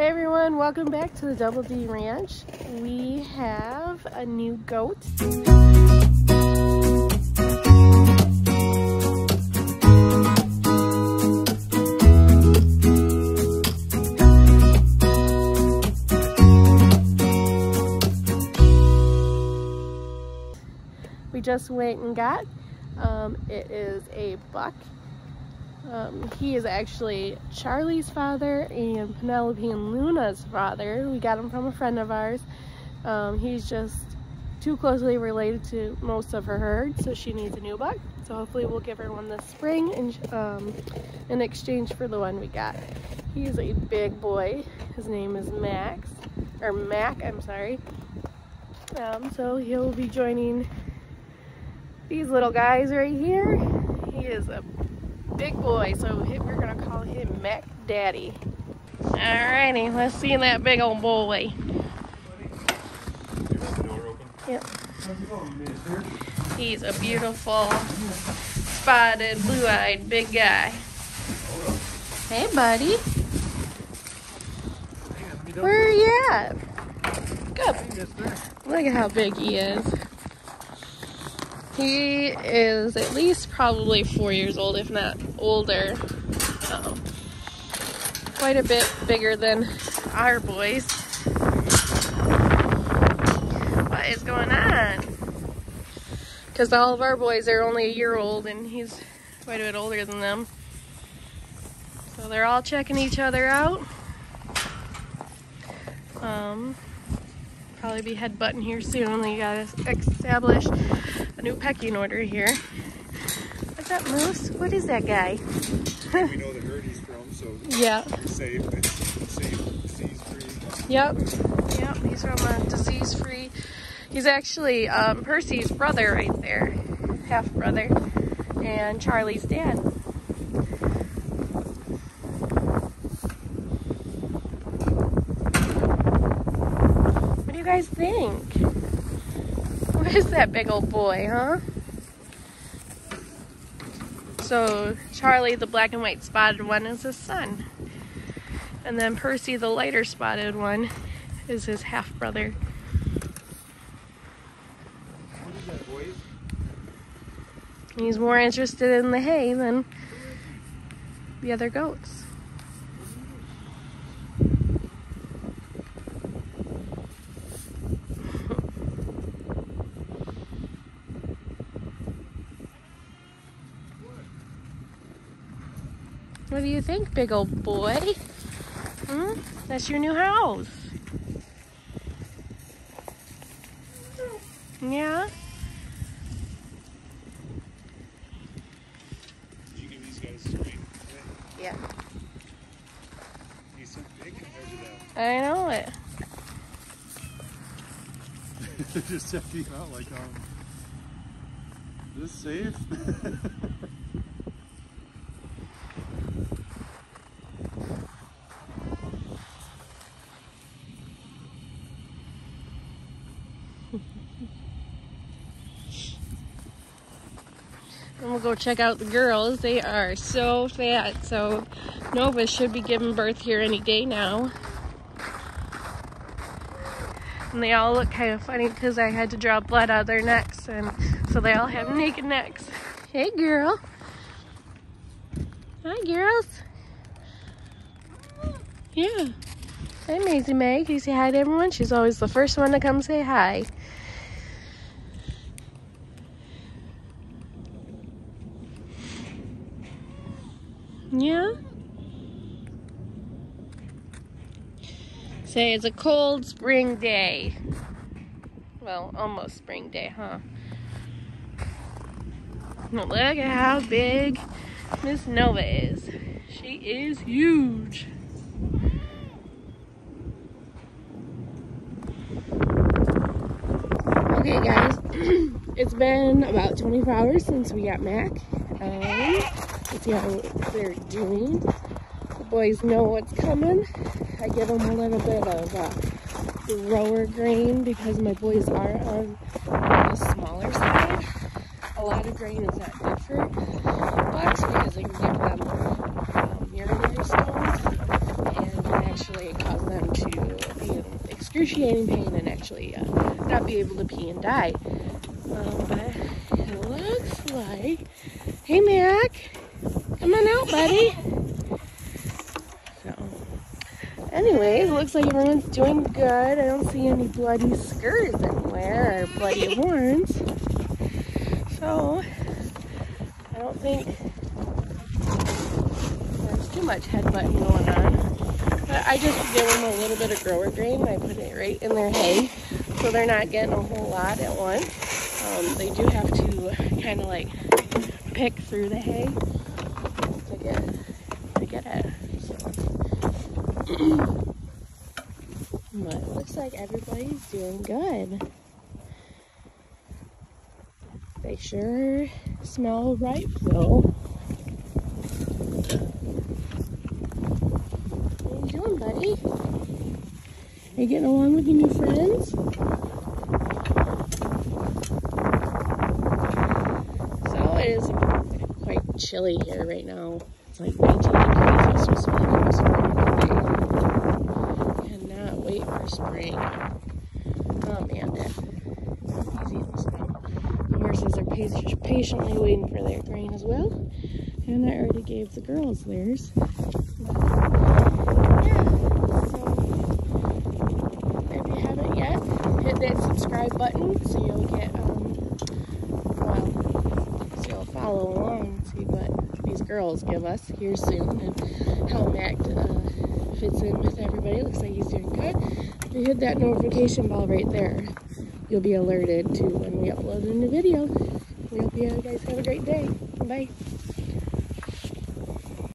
Hey everyone, welcome back to the Double D Ranch. We have a new goat. We just went and got, it is a buck. He is actually Charlie's father and Penelope and Luna's father. We got him from a friend of ours. He's just too closely related to most of her herd, so she needs a new buck. So hopefully we'll give her one this spring in exchange for the one we got. He is a big boy. His name is Mac, I'm sorry. So he'll be joining these little guys right here. He is a big boy, so we're gonna call him Mac Daddy. Alrighty, let's see in that big old boy. Yep. He's a beautiful, spotted, blue-eyed, big guy. Hey, buddy. Where are you at? Good. Look at how big he is. He is at least probably 4 years old, if not older. Quite a bit bigger than our boys. What is going on? Because all of our boys are only a year old and he's quite a bit older than them. So they're all checking each other out. Probably be headbutting here soon. We gotta establish a new pecking order here. What's up, Moose? What is that guy? We know the herd he's from, so yeah. We're safe. It's safe, disease-free. Yep, he's from a disease-free. He's actually Percy's brother right there, half-brother, and Charlie's dad. What do you guys think? Where's that big old boy, huh? So Charlie, the black and white spotted one, is his son. And then Percy, the lighter spotted one, is his half-brother. What is that boy? He's more interested in the hay than the other goats. What do you think, big old boy? Hmm? That's your new house. Yeah? Did you give these guys a treat? Yeah. He's so big compared to that. I know it. They're just checking out like, is this safe? And we'll go check out the girls. They are so fat, so Nova should be giving birth here any day now. And they all look kind of funny because I had to draw blood out of their necks, and so they all have naked necks. Hey girl. Hi girls. Yeah. Hi Maisie Meg. You say hi to everyone? She's always the first one to come say hi. Yeah? Say it's a cold spring day. Well, almost spring day, huh? Look at how big Miss Nova is. She is huge. Okay guys, it's been about 24 hours since we got Mac. Let's see how they're doing. The boys know what's coming. I give them a little bit of grower grain because my boys are on the smaller side. A lot of grain is not good for bucks because it can give them urinary stones and can actually cause them them to be in excruciating pain and actually not be able to pee and die. But it looks like, hey Mac, come on out, buddy. So, anyways, it looks like everyone's doing good. I don't see any bloody scurs anywhere or bloody horns. So, I don't think there's too much headbutting going on. But I just give them a little bit of grower grain and I put it right in their hay, so they're not getting a whole lot at once. They do have to kind of like pick through the hay to get it. So. But it looks like everybody's doing good. They sure smell ripe though. What are you doing, buddy? Are you getting along with your new friends? So it is quite chilly here right now. It's like 19 degrees. I was supposed to be in spring. Cannot wait for spring. Oh man, that's easy this time. Horses are patiently waiting for their grain as well, and I already gave the girls theirs. Yeah, so if you haven't yet, hit that subscribe button so you'll get so you'll follow along and see what these girls give us here soon and how Mac fits in with everybody. Looks like he's doing good. If you hit that notification bell right there, you'll be alerted to when we upload a new video. We hope you guys have a great day. Bye.